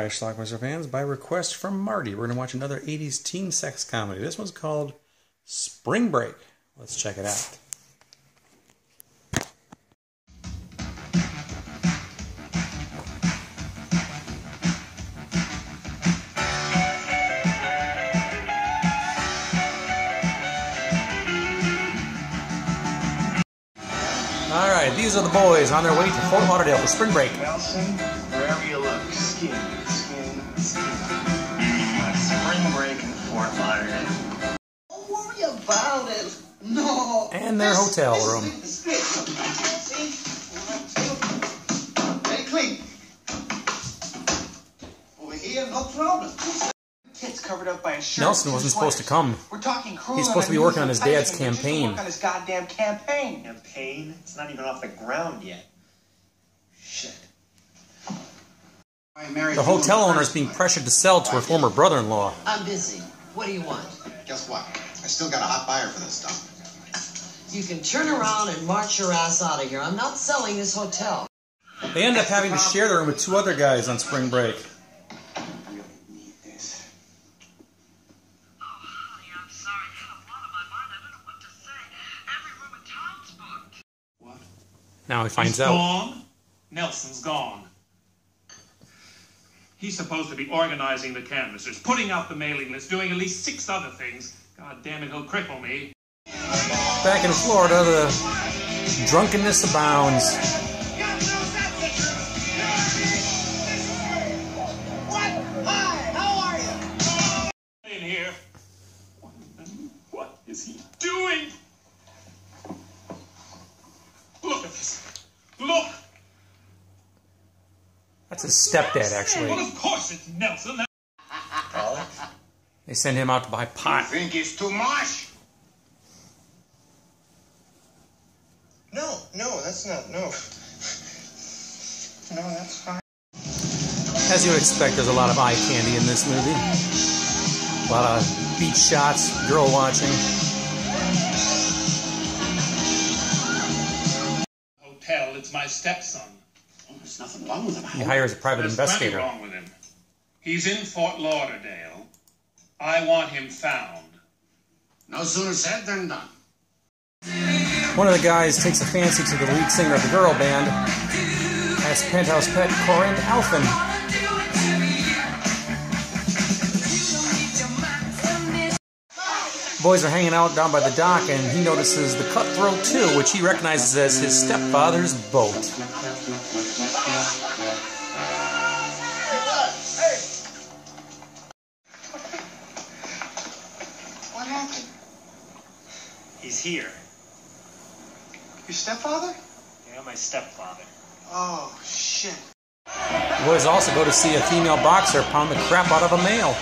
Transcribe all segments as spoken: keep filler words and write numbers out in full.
Alright, Schlockmeister fans, by request from Marty, we're going to watch another eighties teen sex comedy. This one's called Spring Break. Let's check it out. Alright, these are the boys on their way to Fort Lauderdale for spring break. Nelson, wherever you look, skin, skin, skin. Uh, spring break in Fort Lauderdale. Don't worry about it. No. And their this, hotel this, room. This, this, this. See? One, two. Very clean. Over here, no problem. Kids covered up by a shirt. Nelson wasn't supposed to come. We're talking cruel. He's supposed to be working on his dad's campaign. On his goddamn campaign. Campaign? It's not even off the ground yet. Shit. The hotel owner is being pressured to sell to her former brother-in-law. I'm busy. What do you want? Guess what? I still got a hot buyer for this stuff. You can turn around and march your ass out of here. I'm not selling this hotel. They end up having to share the room with two other guys on spring break. Now he finds He's out. Gone. Nelson's gone. He's supposed to be organizing the canvassers, putting out the mailing list, doing at least six other things. God damn it, he'll cripple me. Back in Florida, the drunkenness abounds. What? Hi, how are you? In here. What is he doing? Look! That's his stepdad, actually. Well, of course it's Nelson. Oh. They send him out to buy pot. You think it's too much? No, no, that's not, no. No, that's fine. As you would expect, there's a lot of eye candy in this movie. A lot of beach shots, girl watching. It's my stepson. Oh, there's nothing wrong with him. He hires a private there's investigator. There's nothing wrong with him. He's in Fort Lauderdale. I want him found. No sooner said than done. One of the guys takes a fancy to the lead singer of the girl band. That's penthouse pet Corinne Alphen. The boys are hanging out down by the dock, and he notices the cutthroat too, which he recognizes as his stepfather's boat. What happened? He's here. Your stepfather? Yeah, my stepfather. Oh, shit. The boys also go to see a female boxer pound the crap out of a male.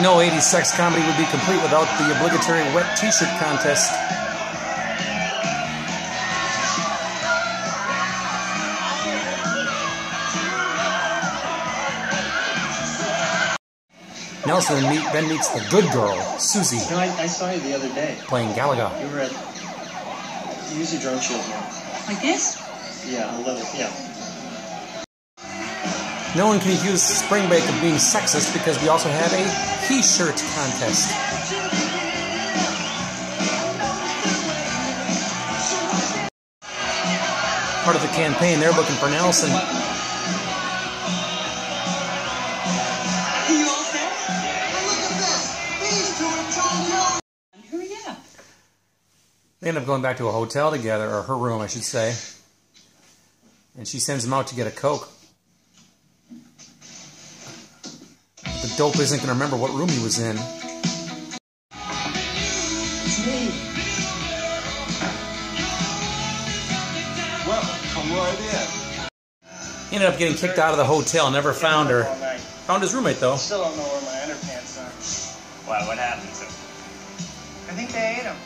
No eighties sex comedy would be complete without the obligatory wet t-shirt contest. Nelson meet, then meets the good girl, Susie. You know, I, I saw you the other day. Playing Galaga. You were at... Use your drone shield here. Like this? Yeah, I love it, yeah. No one can accuse Spring Break of being sexist because we also have a he-shirt contest. Part of the campaign, they're looking for Nelson. They end up going back to a hotel together, or her room, I should say. And she sends him out to get a Coke. Dope isn't going to remember what room he was in. It's me. Well, come right in. He ended up getting kicked out of the hotel, never found her. Found his roommate, though. Still don't know where my underpants are. Wow, what happened to him? I think they ate him.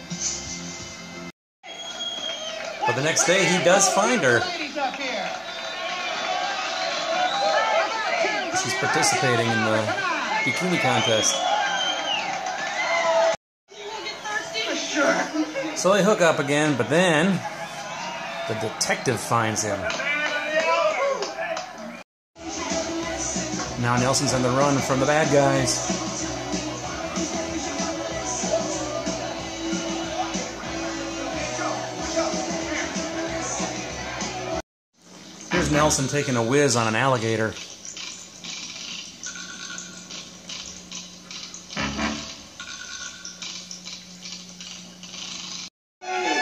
But the next day, he does find her. She's participating in the bikini contest. So they hook up again, but then the detective finds him. Now Nelson's on the run from the bad guys. Nelson taking a whiz on an alligator.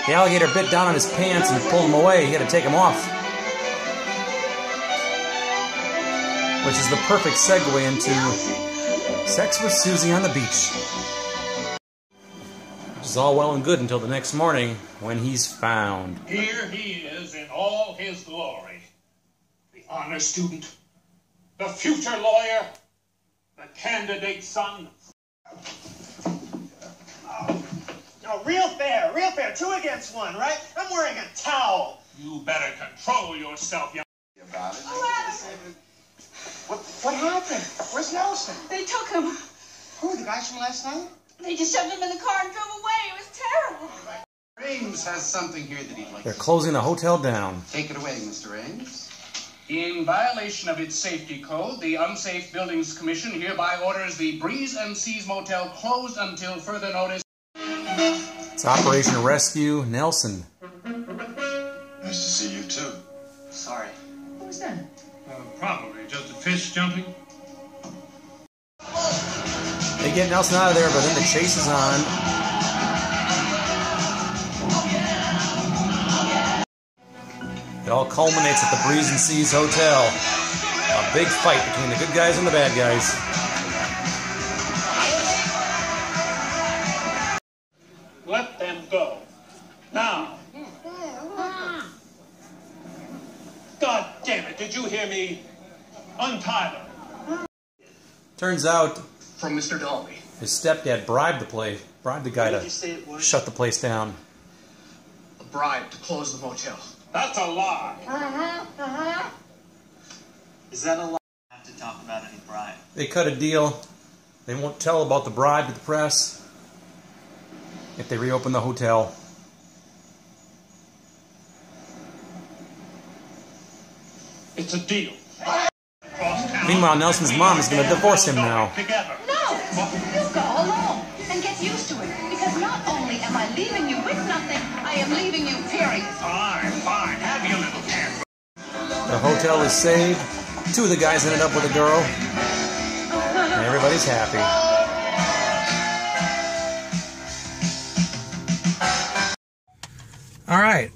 The alligator bit down on his pants and pulled him away. He had to take him off. Which is the perfect segue into Sex with Susie on the Beach. Which is all well and good until the next morning when he's found. Here he is in all his glory. Honor student, the future lawyer, the candidate son. Oh. No, real fair, real fair. Two against one, right? I'm wearing a towel. You better control yourself, young. About it. What happened? What, what happened? Where's Nelson? They took him. Who, the guys from last night? They just shoved him in the car and drove away. It was terrible. Ames has something here that he'd like. They're closing the hotel down. Take it away, Mister Ames. In violation of its safety code, the Unsafe Buildings Commission hereby orders the Breeze and Seas Motel closed until further notice. It's Operation Rescue Nelson. Nice to see you, too. Sorry. What was that? Uh, probably just a fish jumping. They get Nelson out of there, but then the chase is on. It all culminates at the Breeze and Seas Hotel. A big fight between the good guys and the bad guys. Let them go. Now. God damn it, did you hear me? Untie them. Turns out, from Mister Dolby, his stepdad bribed the play, bribed the guy to shut the place down. A bribe to close the motel. That's a lie. Uh-huh, uh-huh. Is that a lie? I have to talk about any bribe. They cut a deal. They won't tell about the bribe to the press if they reopen the hotel. It's a deal. Meanwhile, Nelson's mom is going to divorce him now. Together. No! You go alone and get used to it. Because not only am I leaving you with nothing, I am leaving you period. Fine, fine. Have your little camp. The hotel is saved. Two of the guys ended up with a girl. And everybody's happy. All right.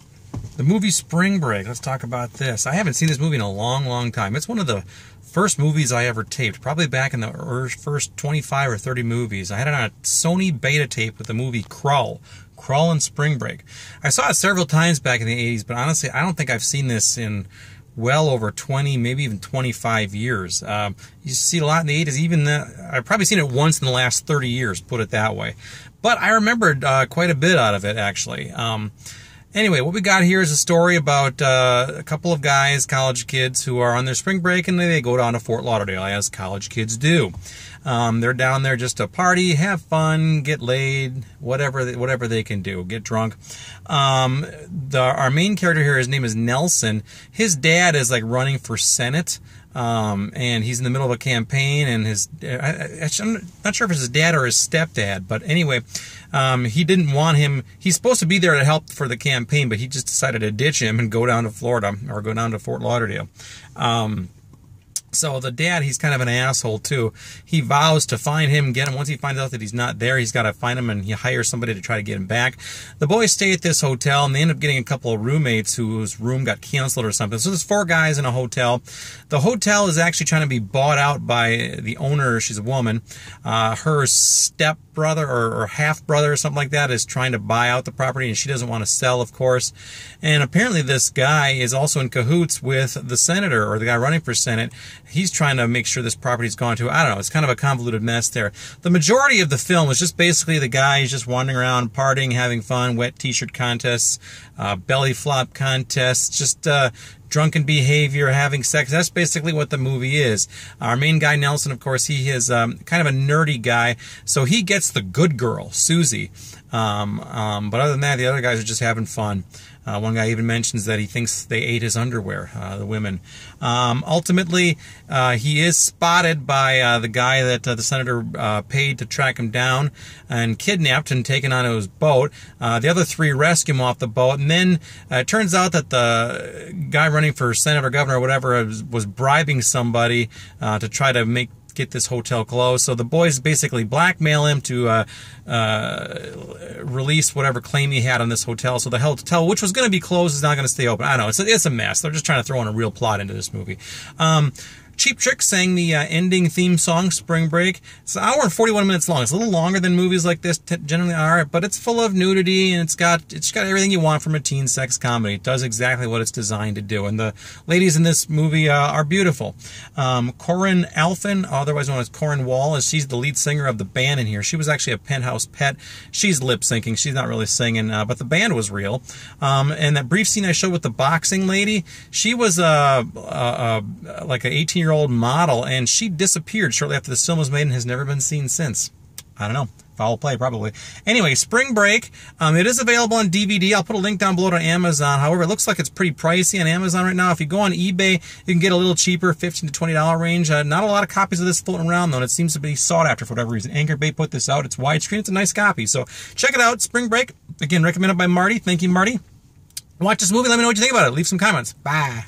The movie Spring Break. Let's talk about this. I haven't seen this movie in a long, long time. It's one of the first movies I ever taped, probably back in the first twenty-five or thirty movies. I had it on a Sony beta tape with the movie Crawl. Crawl and Spring Break. I saw it several times back in the eighties, but honestly, I don't think I've seen this in well over twenty, maybe even twenty-five years. Um, you see it a lot in the eighties. Even the, I've probably seen it once in the last thirty years, put it that way. But I remembered uh, quite a bit out of it, actually. Um, Anyway, what we got here is a story about uh, a couple of guys, college kids, who are on their spring break, and they go down to Fort Lauderdale, as college kids do. Um, they're down there just to party, have fun, get laid, whatever they, whatever they can do, get drunk. Um, the, our main character here, his name is Nelson. His dad is like running for Senate. Um, and he's in the middle of a campaign, and his, I, I'm not sure if it's his dad or his stepdad, but anyway, um, he didn't want him, he's supposed to be there to help for the campaign, but he just decided to ditch him and go down to Florida, or go down to Fort Lauderdale. Um, so the dad, he's kind of an asshole too. He vows to find him, get him. Once he finds out that he's not there, he's got to find him, and he hires somebody to try to get him back. The boys stay at this hotel, and they end up getting a couple of roommates whose room got canceled or something. So there's four guys in a hotel. The hotel is actually trying to be bought out by the owner. She's a woman. Uh, her stepbrother or, or half-brother or something like that is trying to buy out the property, and she doesn't want to sell, of course. And apparently this guy is also in cahoots with the senator, or the guy running for Senate. He's trying to make sure this property's gone to. I don't know. It's kind of a convoluted mess there. The majority of the film is just basically the guys just wandering around, partying, having fun, wet t-shirt contests, uh, belly flop contests, just uh, drunken behavior, having sex. That's basically what the movie is. Our main guy, Nelson, of course, he is um, kind of a nerdy guy. So he gets the good girl, Susie. Um, um, but other than that, the other guys are just having fun. Uh, one guy even mentions that he thinks they ate his underwear, uh, the women. Um, ultimately, uh, he is spotted by uh, the guy that uh, the senator uh, paid to track him down and kidnapped and taken onto his boat. Uh, the other three rescue him off the boat, and then uh, it turns out that the guy running for senator, governor, or whatever was, was bribing somebody uh, to try to make get this hotel closed. So the boys basically blackmail him to uh, uh, release whatever claim he had on this hotel. So the hotel, which was going to be closed, is not going to stay open. I know, it's a, it's a mess. They're just trying to throw in a real plot into this movie. Um, Cheap Trick sang the uh, ending theme song, Spring Break. It's an hour and forty-one minutes long. It's a little longer than movies like this generally are, but it's full of nudity, and it's got it's got everything you want from a teen sex comedy. It does exactly what it's designed to do, and the ladies in this movie uh, are beautiful. Um, Corinne Alphen, otherwise known as Corinne Wall, is she's the lead singer of the band in here. She was actually a Penthouse pet. She's lip-syncing. She's not really singing, uh, but the band was real. Um, and that brief scene I showed with the boxing lady, she was uh, uh, uh, like an eighteen-year-old old model, and she disappeared shortly after the film was made and has never been seen since. I don't know. Foul play, probably. Anyway, Spring Break. Um, it is available on D V D. I'll put a link down below to Amazon. However, it looks like it's pretty pricey on Amazon right now. If you go on eBay, you can get a little cheaper, fifteen to twenty dollar range. Uh, not a lot of copies of this floating around, though, and it seems to be sought after for whatever reason. Anchor Bay put this out. It's widescreen. It's a nice copy. So check it out. Spring Break. Again, recommended by Marty. Thank you, Marty. Watch this movie. Let me know what you think about it. Leave some comments. Bye.